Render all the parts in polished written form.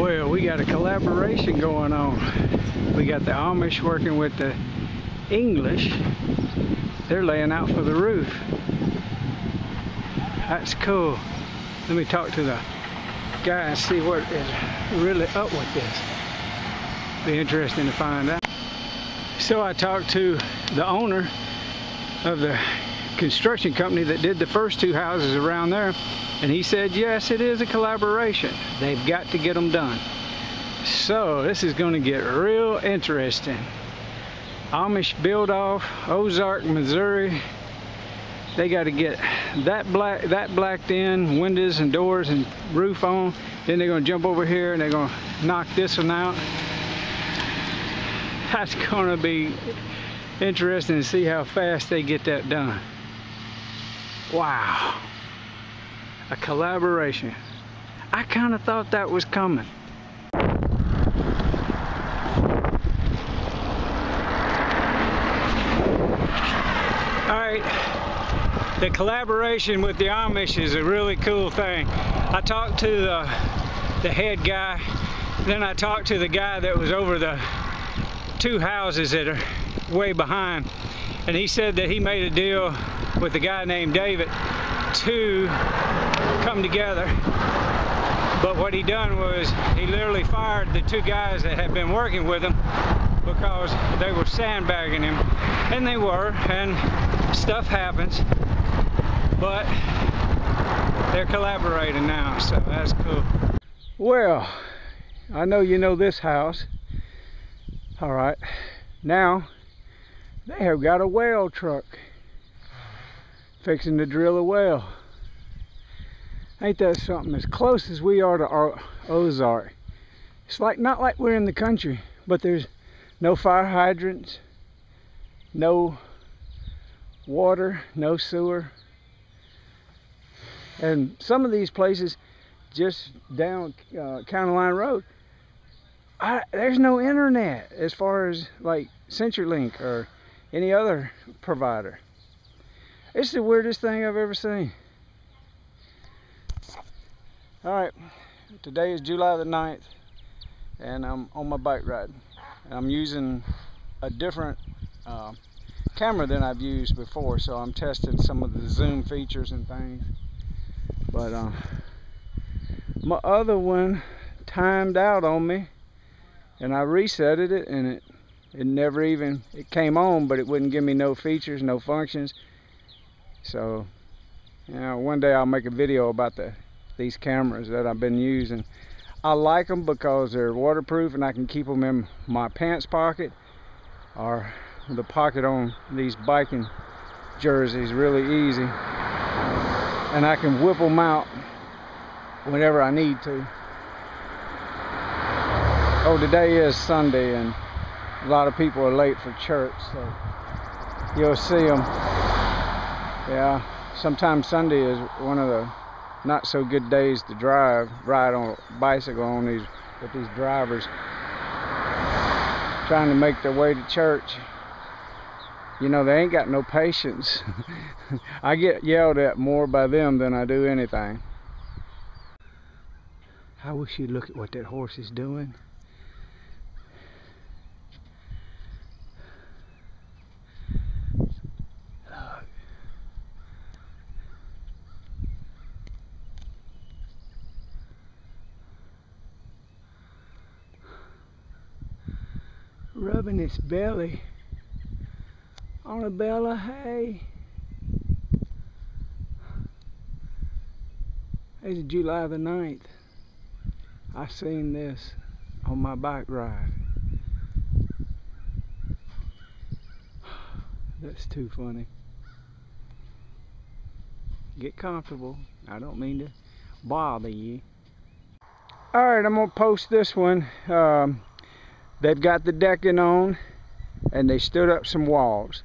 Well, we got a collaboration going on. We got the Amish working with the English. They're laying out for the roof. That's cool. Let me talk to the guy and see what is really up with this. Be interesting to find out. So I talked to the owner of the construction company that did the first two houses around there, and he said yes, it is a collaboration. They've got to get them done. So this is going to get real interesting. Amish build off, Ozark, Missouri. They got to get that blacked in, windows and doors and roof on. Then they're going to jump over here and they're going to knock this one out. That's going to be interesting to see how fast they get that done. Wow. A collaboration. I kind of thought that was coming. The collaboration with the Amish is a really cool thing. I talked to the head guy, then I talked to the guy that was over the two houses that are way behind, and he said that he made a deal with a guy named David to come together. But what he done was he literally fired the two guys that had been working with him because they were sandbagging him, and they were, and stuff happens. But they're collaborating now, so that's cool. Well, I know you know this house. All right, now they have got a well truck fixing to drill a well. Ain't that something? As close as we are to our Ozark, it's like not like we're in the country, but there's no fire hydrants, no water, no sewer. And some of these places just down County Line Road, there's no internet as far as like CenturyLink or any other provider. It's the weirdest thing I've ever seen. Alright, today is July the 9th and I'm on my bike ride. And I'm using a different camera than I've used before, so I'm testing some of the zoom features and things. But my other one timed out on me, and I reset it, and it never even, it came on, but it wouldn't give me no features, no functions. So, you know, one day I'll make a video about these cameras that I've been using. I like them because they're waterproof, and I can keep them in my pants pocket or the pocket on these biking jerseys really easy. And I can whip them out whenever I need to. Oh, today is Sunday and a lot of people are late for church, so you'll see them. Yeah, sometimes Sunday is one of the not so good days to ride on a bicycle on with these drivers trying to make their way to church. You know, they ain't got no patience. I get yelled at more by them than I do anything. I wish you'd look at what that horse is doing. Look. Rubbing its belly on a bale of hay. It's July the 9th. I seen this on my bike ride. That's too funny. Get comfortable. I don't mean to bother you. Alright, I'm gonna post this one. They've got the decking on and they stood up some walls.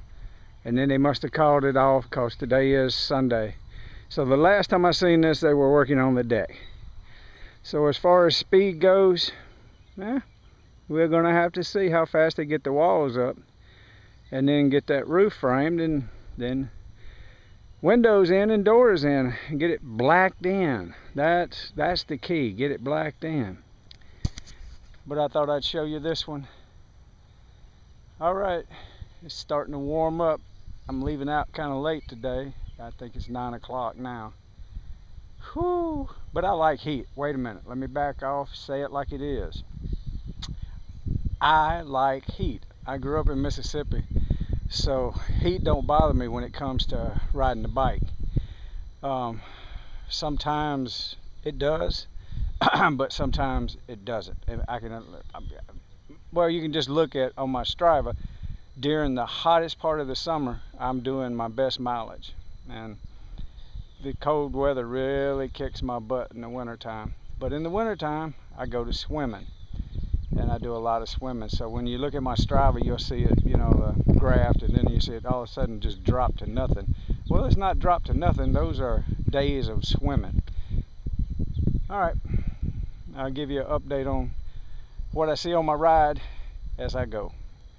And then they must have called it off because today is Sunday. So the last time I seen this, they were working on the deck. So as far as speed goes, we're gonna have to see how fast they get the walls up and then get that roof framed and then windows in and doors in and get it blacked in. That's the key, get it blacked in. but I thought I'd show you this one. All right, it's starting to warm up. I'm leaving out kind of late today. I think it's 9 o'clock now. Whew, but I like heat. Wait a minute, let me back off, say it like it is. I like heat. I grew up in Mississippi, so heat don't bother me when it comes to riding the bike. Sometimes it does, but sometimes it doesn't. Well, you can just look at on my Strava, during the hottest part of the summer, I'm doing my best mileage, and the cold weather really kicks my butt in the wintertime. But in the wintertime, I go to swimming, and I do a lot of swimming. So when you look at my Strava, you'll see it, you know, the graph, and then you see it all of a sudden just drop to nothing. Well, it's not dropped to nothing. Those are days of swimming. All right, I'll give you an update on what I see on my ride as I go.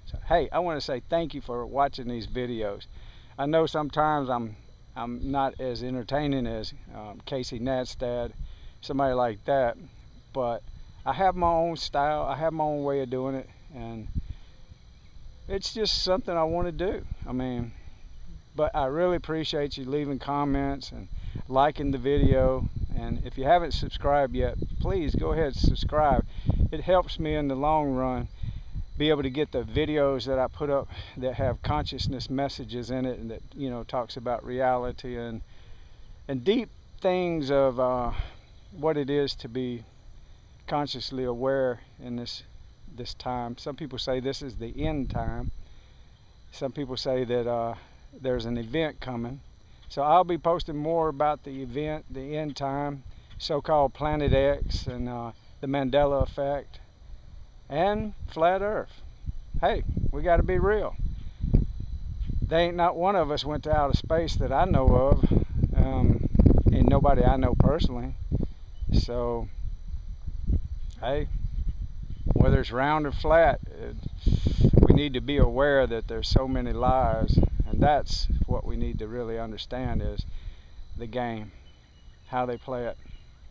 So, hey, I want to say thank you for watching these videos. I know sometimes I'm not as entertaining as Casey Neistat, somebody like that, but I have my own style, I have my own way of doing it, and it's just something I want to do. I mean, but I really appreciate you leaving comments and liking the video, and if you haven't subscribed yet, please go ahead and subscribe. It helps me in the long run be able to get the videos that I put up that have consciousness messages in it, and that, you know, talks about reality and deep things of what it is to be consciously aware in this time. Some people say this is the end time. Some people say that there's an event coming. So I'll be posting more about the event, the end time, so-called Planet X, and the Mandela effect, and Flat Earth. Hey, we got to be real. They ain't not one of us went to outer space that I know of, and nobody I know personally. So, hey, whether it's round or flat, we need to be aware that there's so many lies, and that's what we need to really understand is the game, how they play it.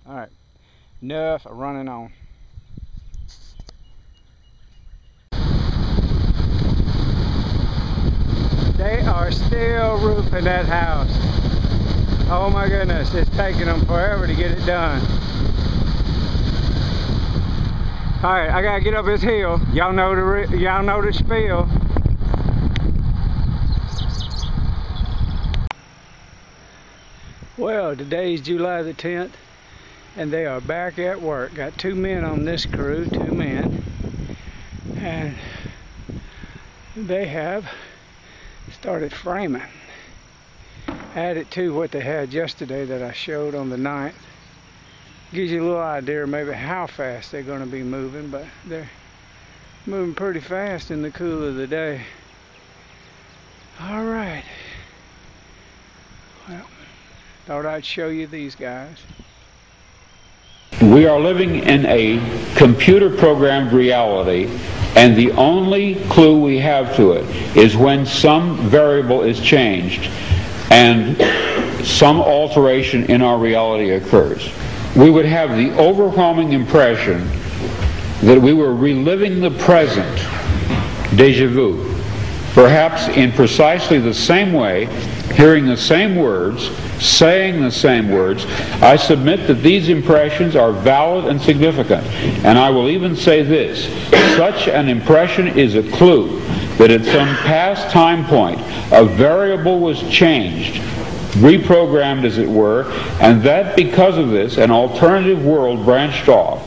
All right, enough of running on. They are still roofing that house. Oh my goodness, it's taking them forever to get it done. All right, I gotta get up this hill. Y'all know the spiel. Well, today's July the 10th, and they are back at work. Got two men on this crew, two men, and they have started framing. Added to what they had yesterday that I showed on the 9th. Gives you a little idea maybe how fast they're going to be moving, but they're moving pretty fast in the cool of the day. Alright. Well, thought I'd show you these guys. We are living in a computer-programmed reality, and the only clue we have to it is when some variable is changed and some alteration in our reality occurs. We would have the overwhelming impression that we were reliving the present, déjà vu, perhaps in precisely the same way, hearing the same words, saying the same words. I submit that these impressions are valid and significant, and I will even say this: such an impression is a clue that at some past time point a variable was changed, reprogrammed as it were, and that because of this an alternative world branched off